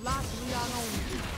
Latvian only.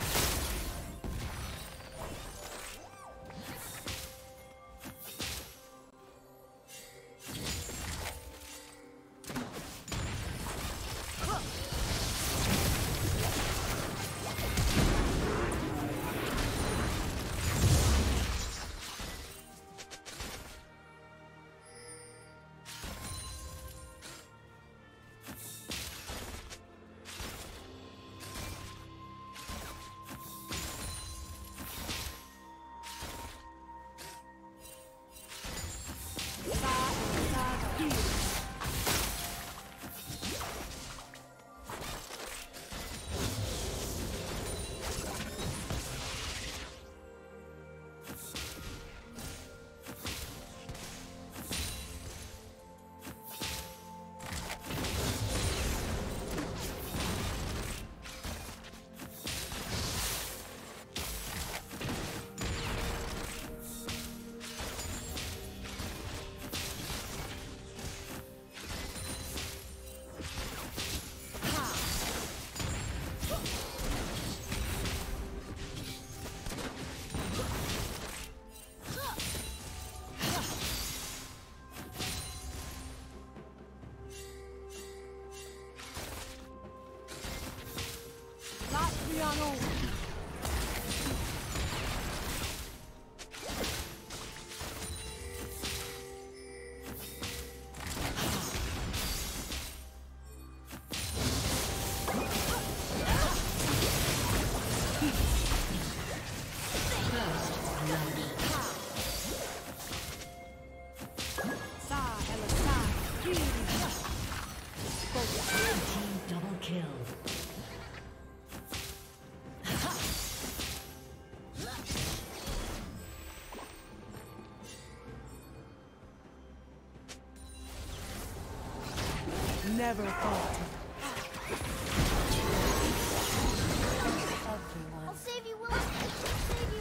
Never thought. I'll save you, Will. I'll save you.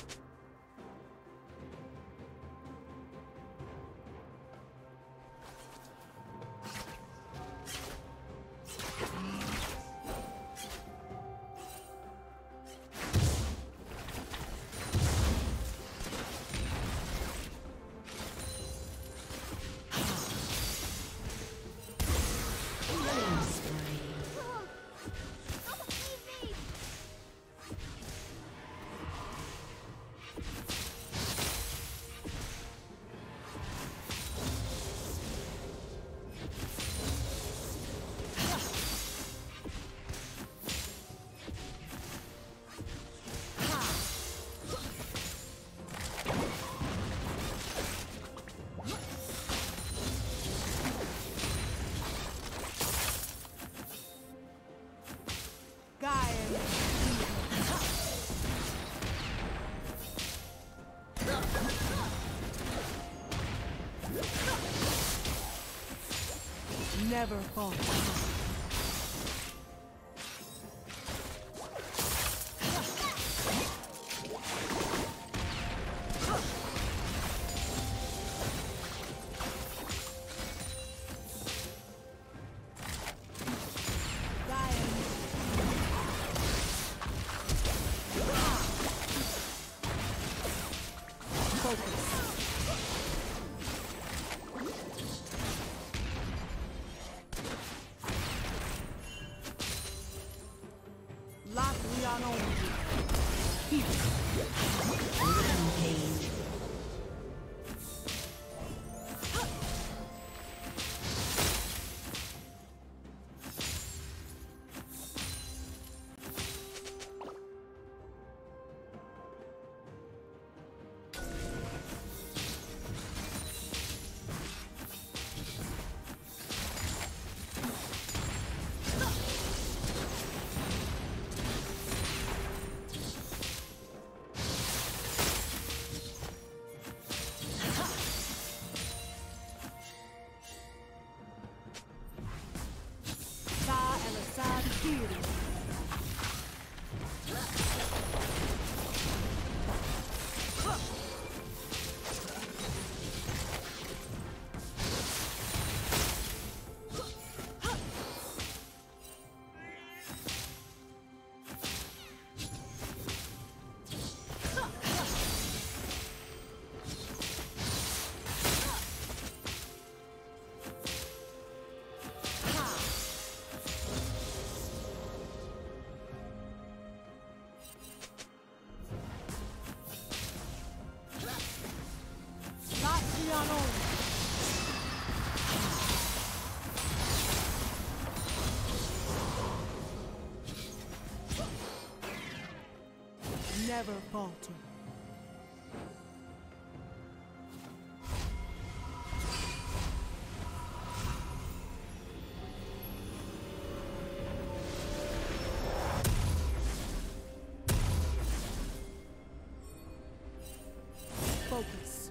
Never fall. never falter. Focus.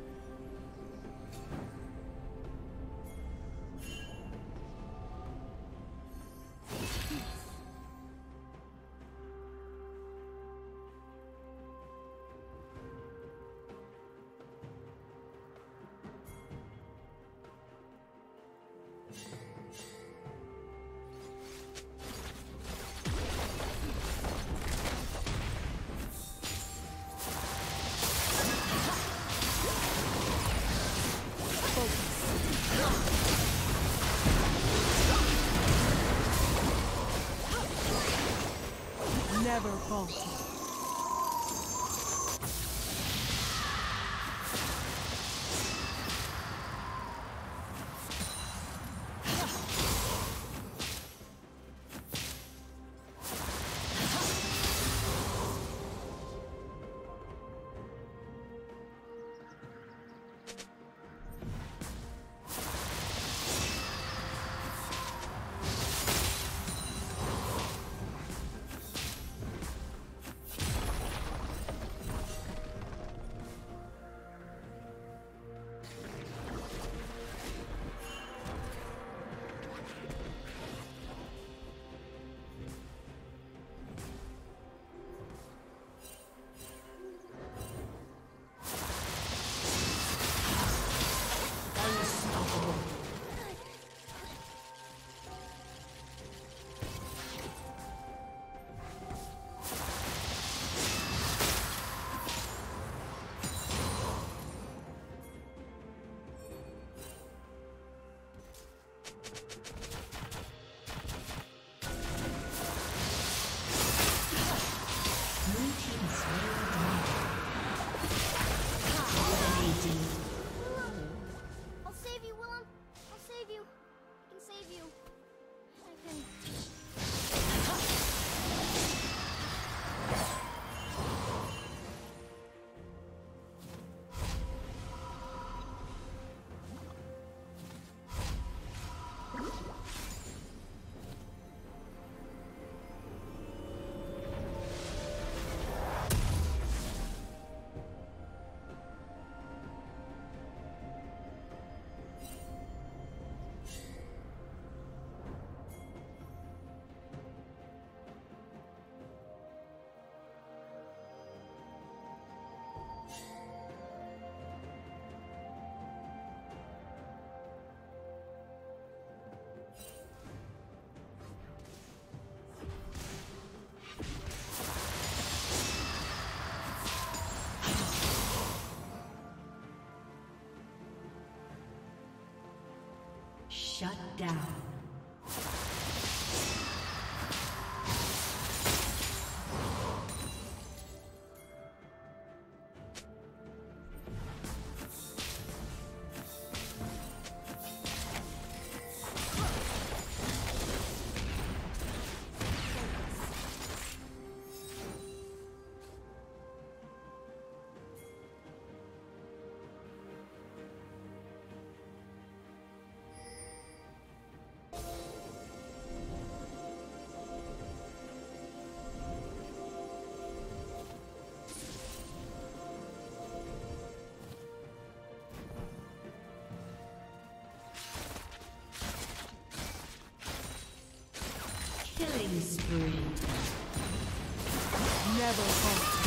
Never falter. Shut down. Killing spree. Never hope.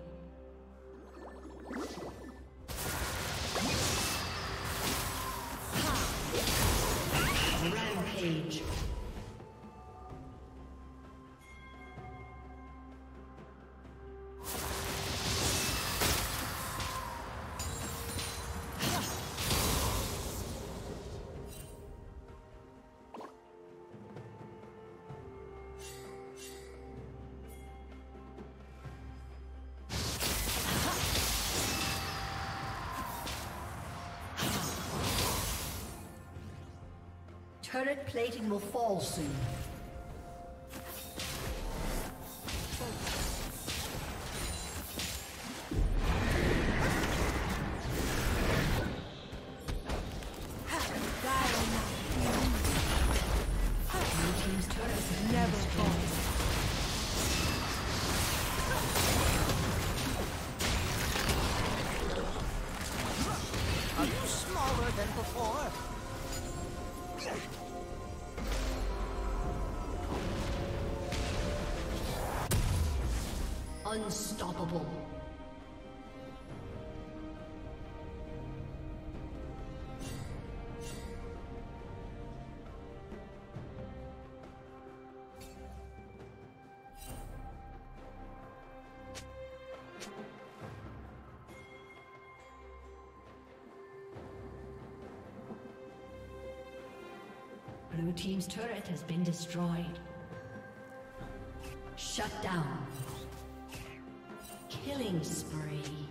Rampage. Turret plating will fall soon. Unstoppable. Blue team's turret has been destroyed. Shut down. Killing spree.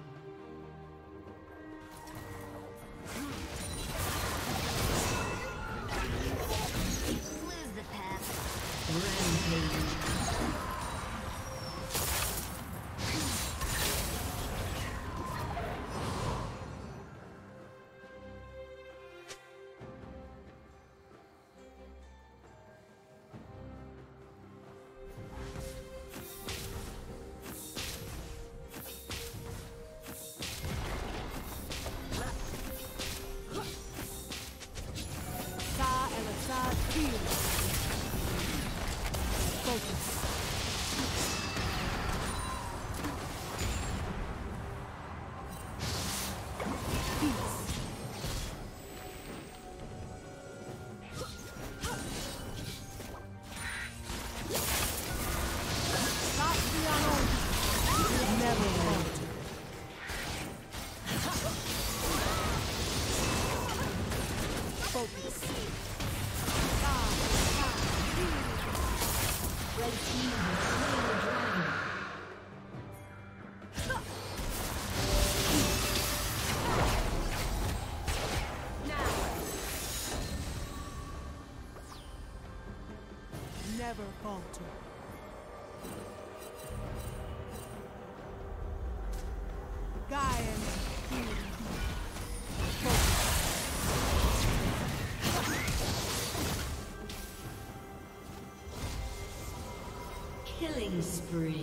Never falter. Gaia. Killing spree.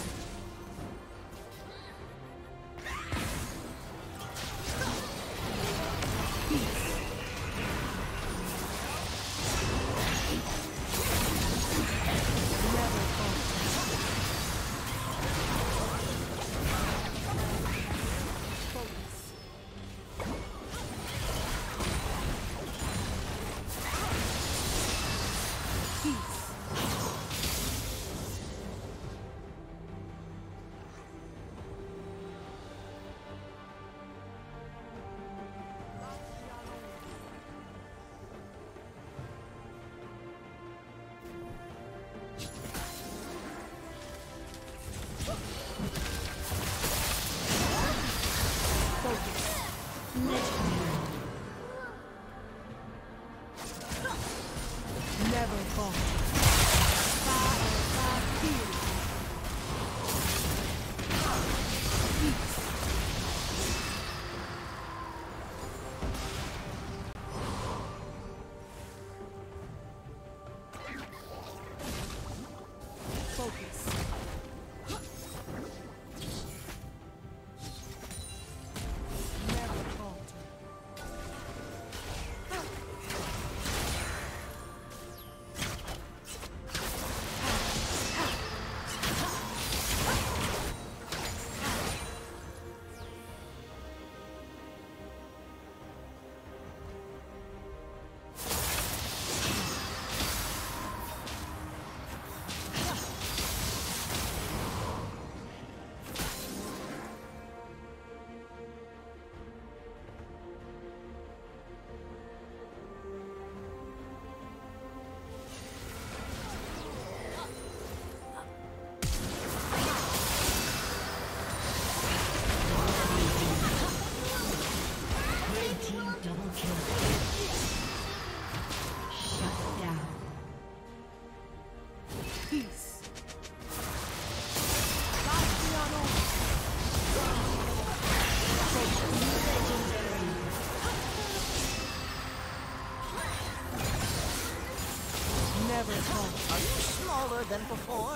Than before.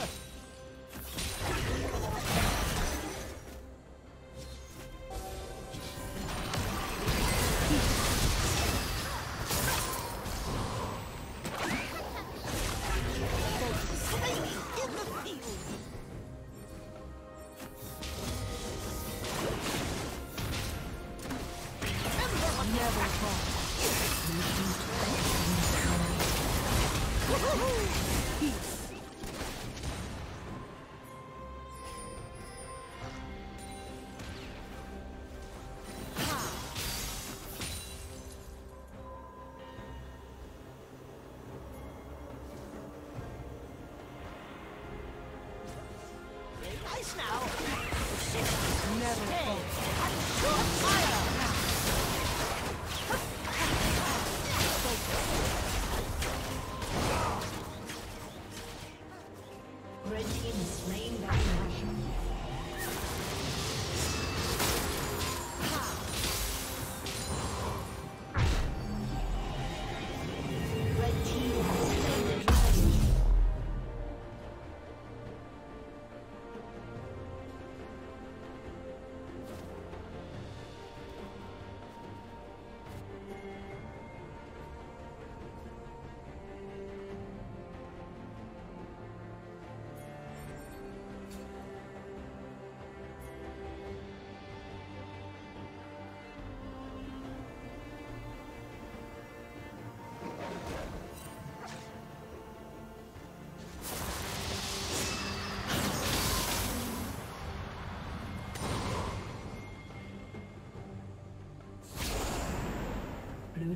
Now, never stay. I'm short fire. Red team is slain by Russian. Red team has slain the dragon. Blue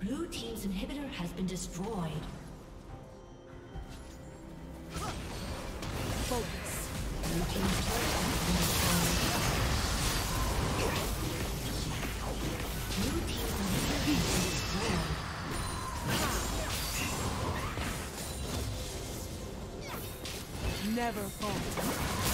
Blue team's inhibitor has been destroyed. Focus. Blue team's turret has been destroyed. Blue team's inhibitor has been destroyed. Never fall.